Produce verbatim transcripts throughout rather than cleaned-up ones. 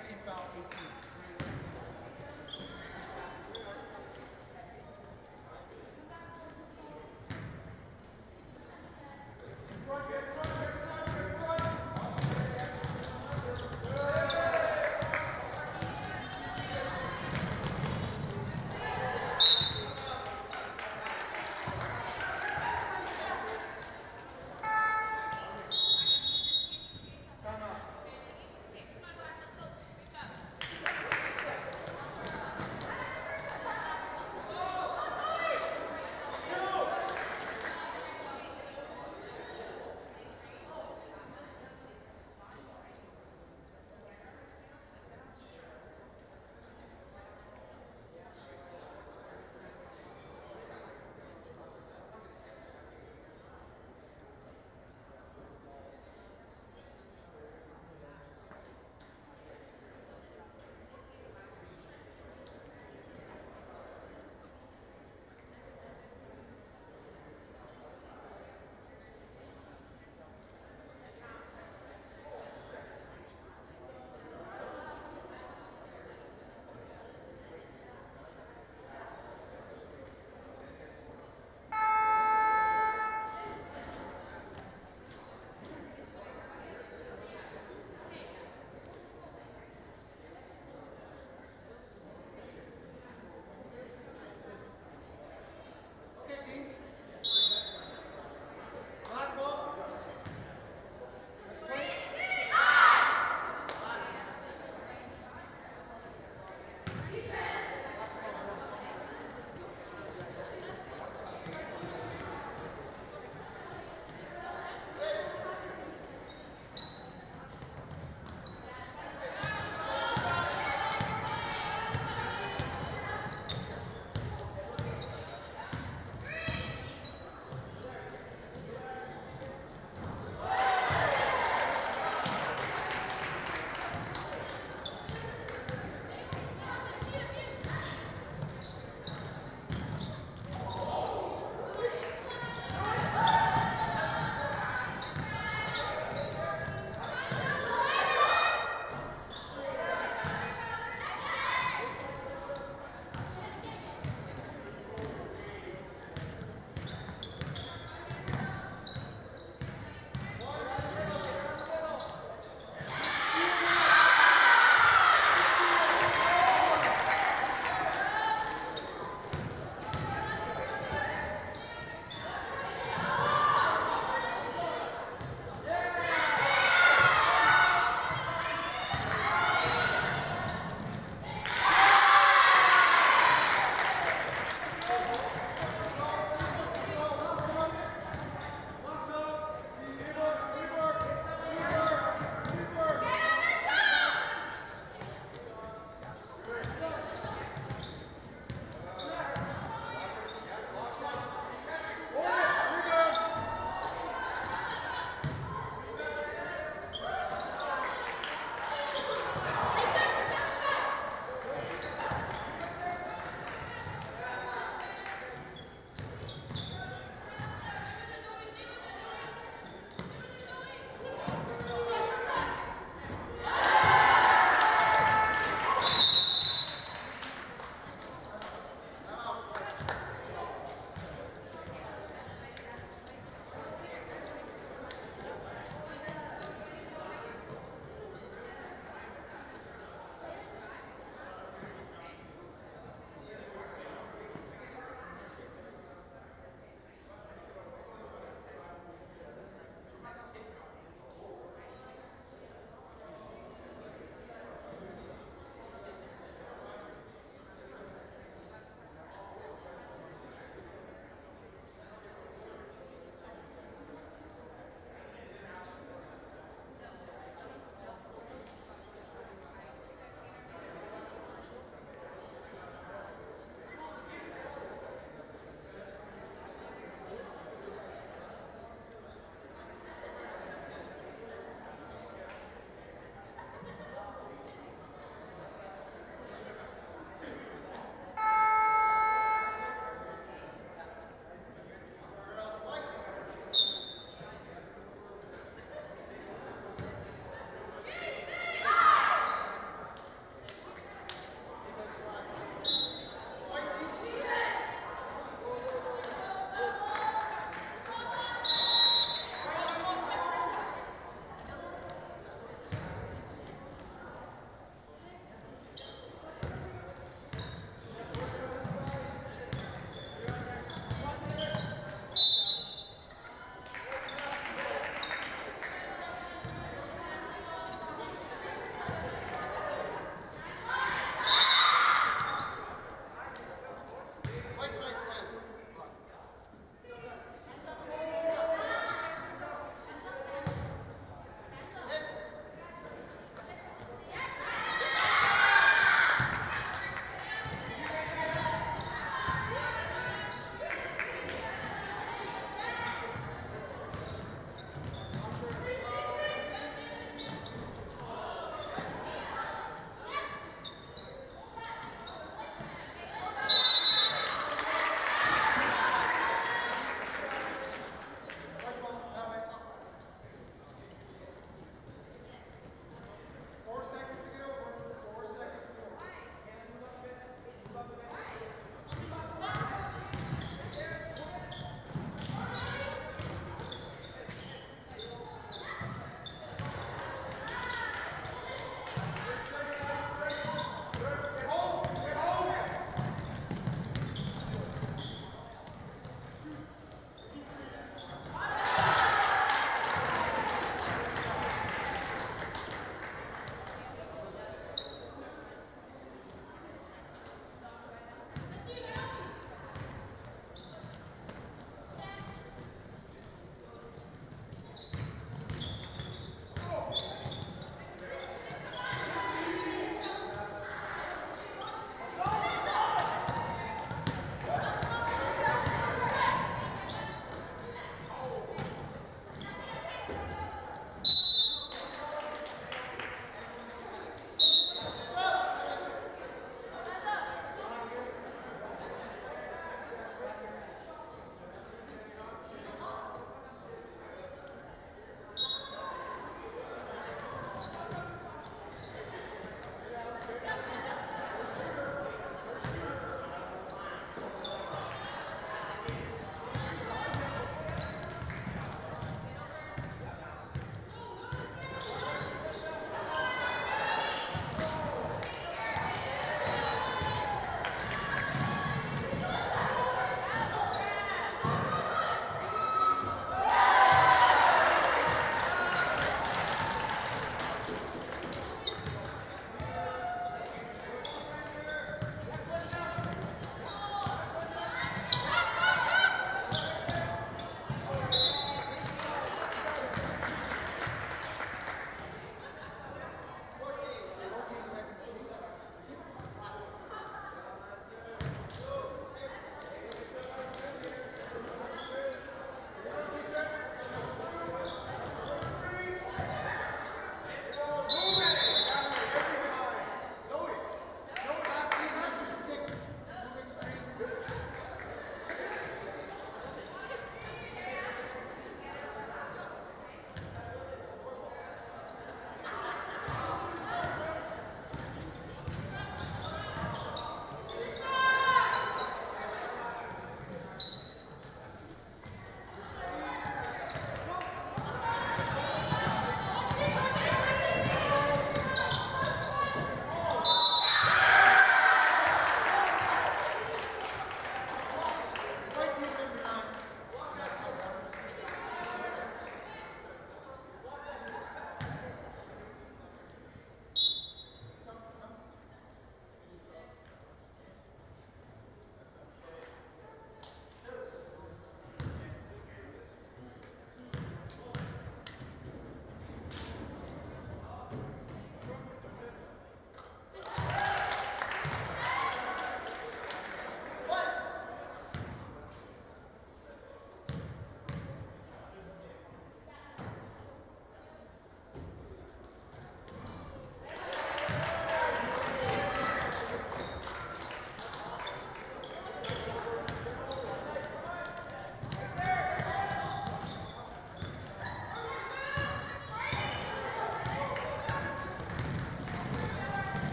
nineteen foul, eighteen. Let's go.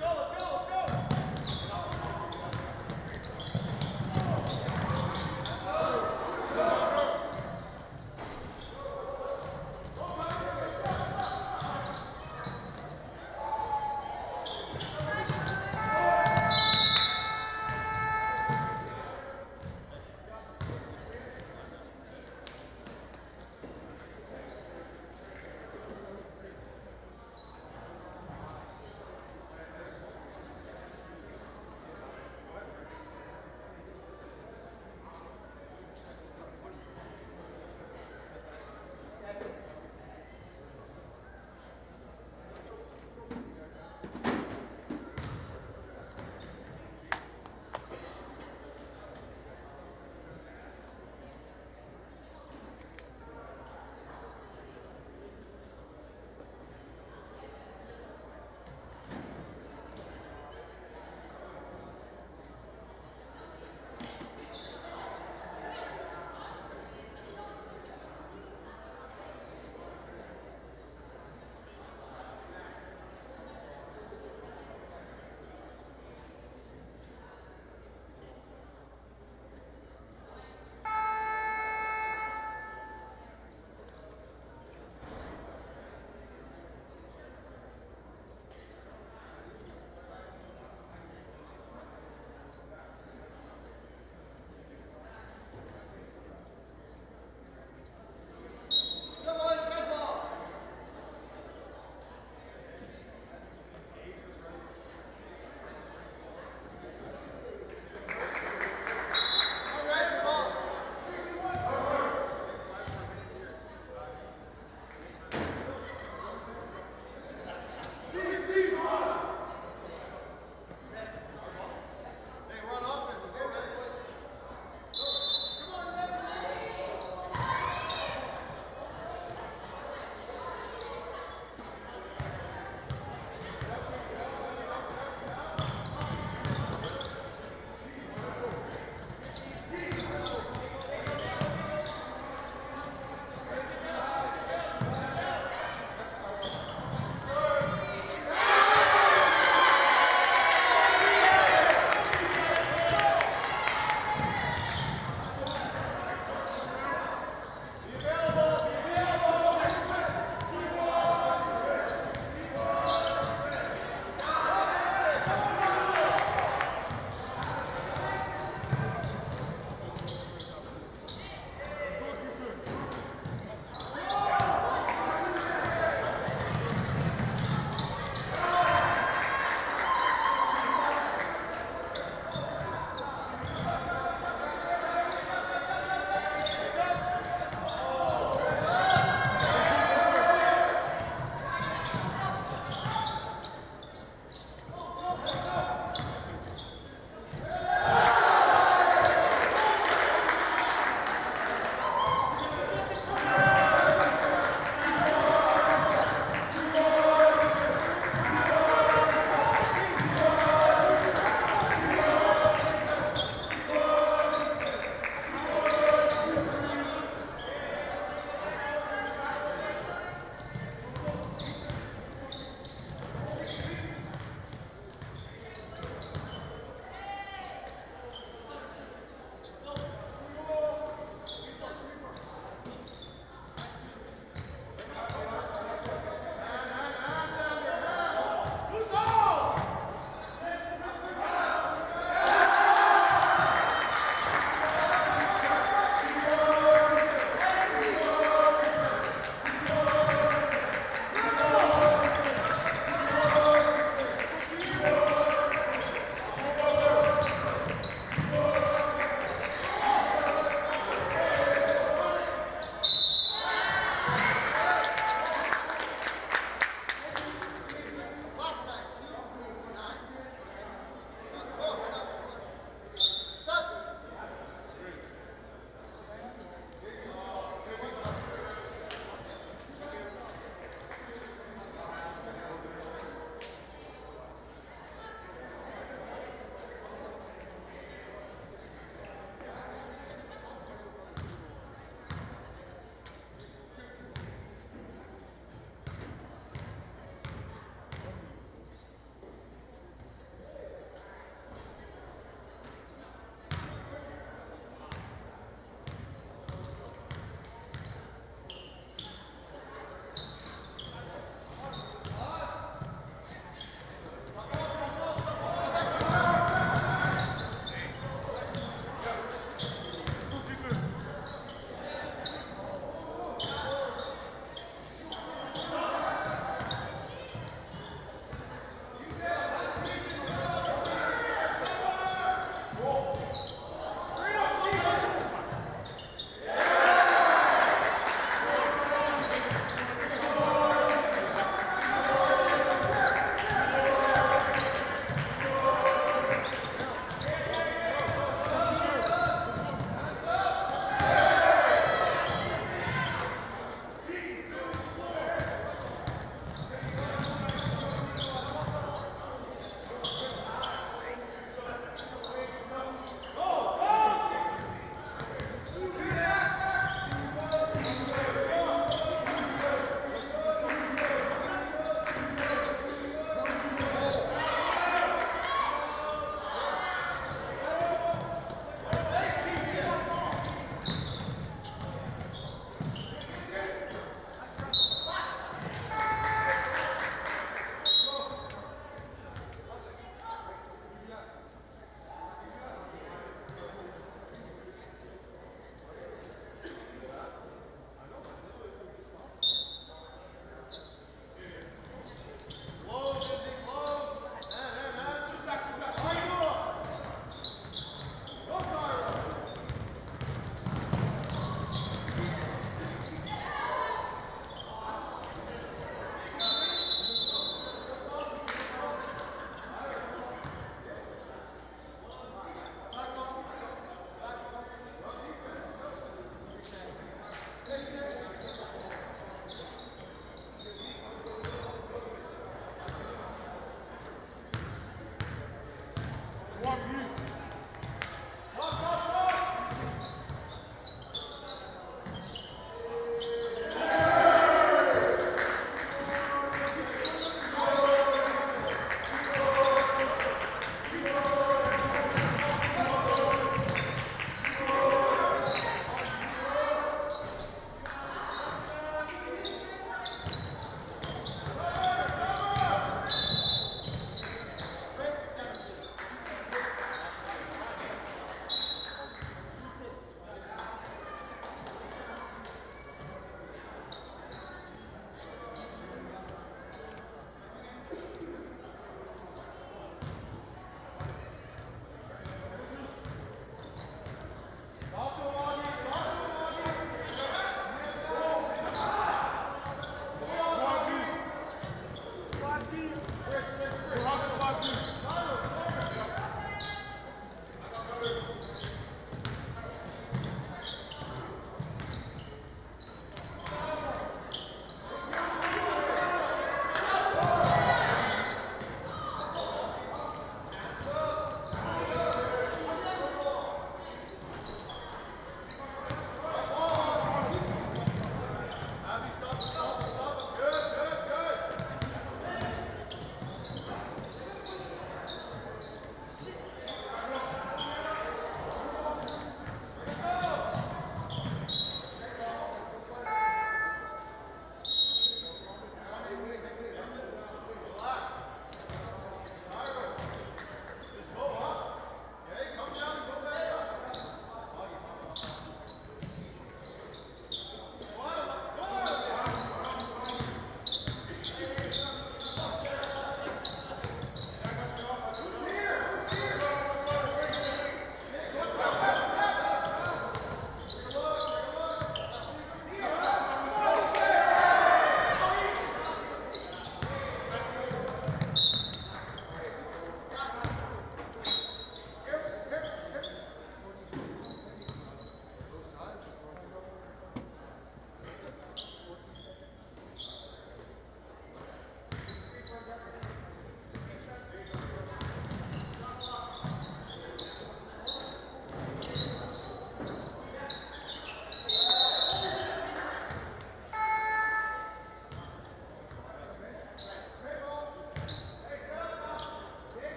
Go, go, go!